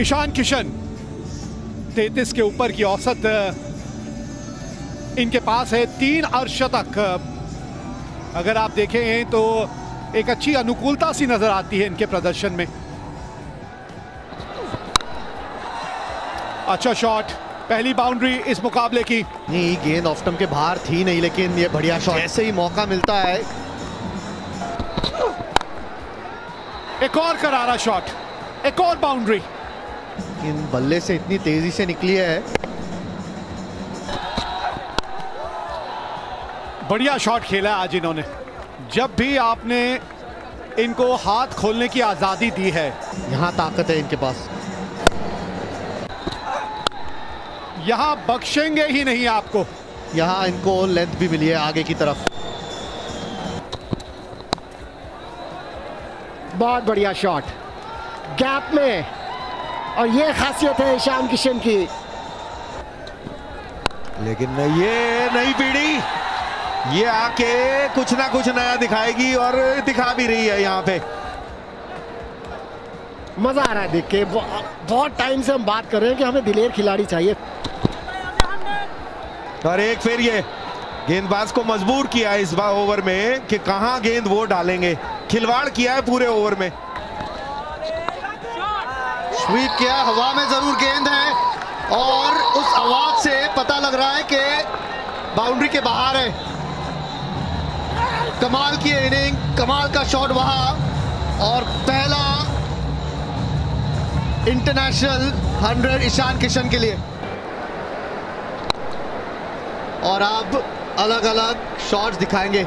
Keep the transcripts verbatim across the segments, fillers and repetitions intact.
ईशान किशन तैंतीस के ऊपर की औसत इनके पास है। तीन अर्शतक अगर आप देखें तो एक अच्छी अनुकूलता सी नजर आती है इनके प्रदर्शन में। अच्छा शॉट, पहली बाउंड्री इस मुकाबले की। नहीं, गेंद ऑफ स्टंप के बाहर थी नहीं, लेकिन ये बढ़िया शॉट। ऐसे ही मौका मिलता है। एक और करारा शॉट, एक और बाउंड्री। इन बल्ले से इतनी तेजी से निकली है। बढ़िया शॉट खेला आज इन्होंने। जब भी आपने इनको हाथ खोलने की आजादी दी है, यहाँ ताकत है इनके पास, यहाँ बख्शेंगे ही नहीं आपको। यहाँ इनको लेंथ भी मिली है आगे की तरफ। बहुत बढ़िया शॉट गैप में, और ये खासियत है ईशान किशन की। लेकिन ये नई पीढ़ी, ये आके कुछ ना कुछ नया दिखाएगी और दिखा भी रही है। यहाँ पे मजा आ रहा है देख के। बहुत टाइम से हम बात कर रहे हैं कि हमें दिलेर खिलाड़ी चाहिए, और एक फिर ये गेंदबाज को मजबूर किया इस बार ओवर में कि कहां गेंद वो डालेंगे। खिलवाड़ किया है पूरे ओवर में। स्वीप किया, हवा में जरूर गेंद है, और उस आवाज से पता लग रहा है कि बाउंड्री के बाहर है। कमाल की इनिंग, कमाल का शॉट वहां, और पहला इंटरनेशनल हंड्रेड ईशान किशन के लिए। और अब अलग अलग शॉट्स दिखाएंगे।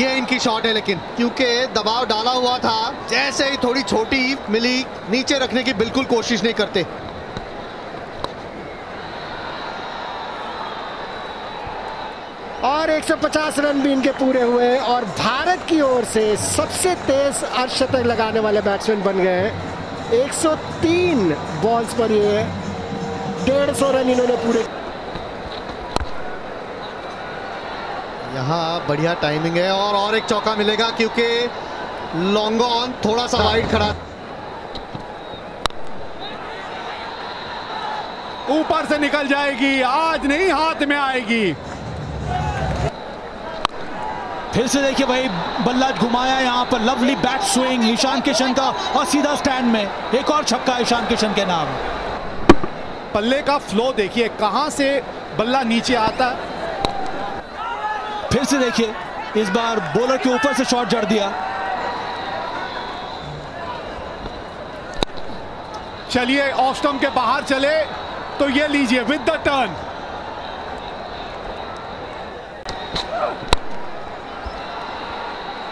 ये इनकी शॉट है, लेकिन क्योंकि दबाव डाला हुआ था, जैसे ही थोड़ी छोटी मिली, नीचे रखने की बिल्कुल कोशिश नहीं करते। और एक सौ पचास रन भी इनके पूरे हुए, और भारत की ओर से सबसे तेज अर्धशतक लगाने वाले बैट्समैन बन गए हैं। एक सौ तीन बॉल्स पर ये डेढ़ सौ रन इन्होंने पूरे। यहाँ बढ़िया टाइमिंग है, और और एक चौका मिलेगा क्योंकि लॉन्ग ऑन थोड़ा सा वाइड खड़ा। ऊपर से निकल जाएगी, आज नहीं हाथ में आएगी। फिर से देखिए भाई, बल्ला घुमाया यहाँ पर। Lovely back swing Ishan Kishan का, और सीधा स्टैंड में एक और छक्का ईशान किशन के नाम। बल्ले का फ्लो देखिए, कहाँ से बल्ला नीचे आता। फिर से देखिए, इस बार बॉलर के ऊपर से शॉट जड़ दिया। चलिए, ऑफ स्टंप के बाहर चले तो ये लीजिए विद द टर्न।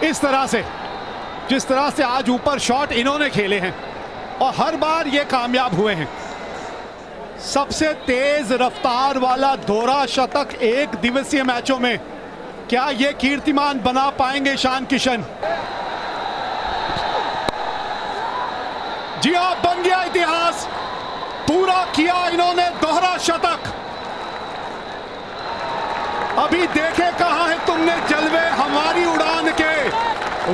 इस तरह से, जिस तरह से आज ऊपर शॉट इन्होंने खेले हैं, और हर बार ये कामयाब हुए हैं। सबसे तेज रफ्तार वाला दोहरा शतक एक दिवसीय मैचों में, क्या ये कीर्तिमान बना पाएंगे ईशान किशन? जी हाँ, बन गया इतिहास। पूरा किया इन्होंने दोहरा शतक। अभी देखे कहां है तुमने जलवे हमारी उड़ान के,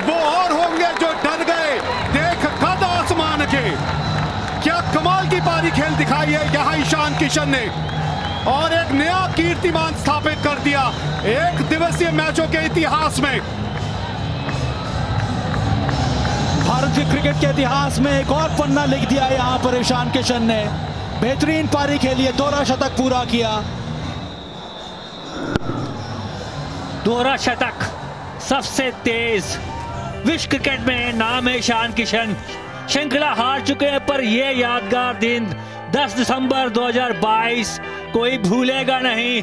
वो और होंगे जो डर गए देख खद आसमान के। क्या कमाल की पारी खेल दिखाई है यहाँ ईशान किशन ने, और एक नया कीर्तिमान स्थापित कर दिया एक दिवसीय मैचों के इतिहास में। भारत के क्रिकेट के इतिहास में एक और पन्ना लिख दिया यहाँ पर ईशान किशन ने। बेहतरीन पारी खेली है, दोहरा शतक पूरा किया। दोहरा शतक, सबसे तेज। विश्व क्रिकेट में नाम है ईशान किशन। श्रृंखला हार चुके हैं, पर यह यादगार दिन दस दिसंबर दो हजार बाईस कोई भूलेगा नहीं।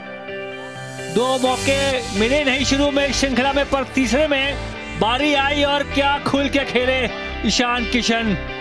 दो मौके मिले नहीं शुरू में श्रृंखला में, पर तीसरे में बारी आई, और क्या खुल के खेले ईशान किशन।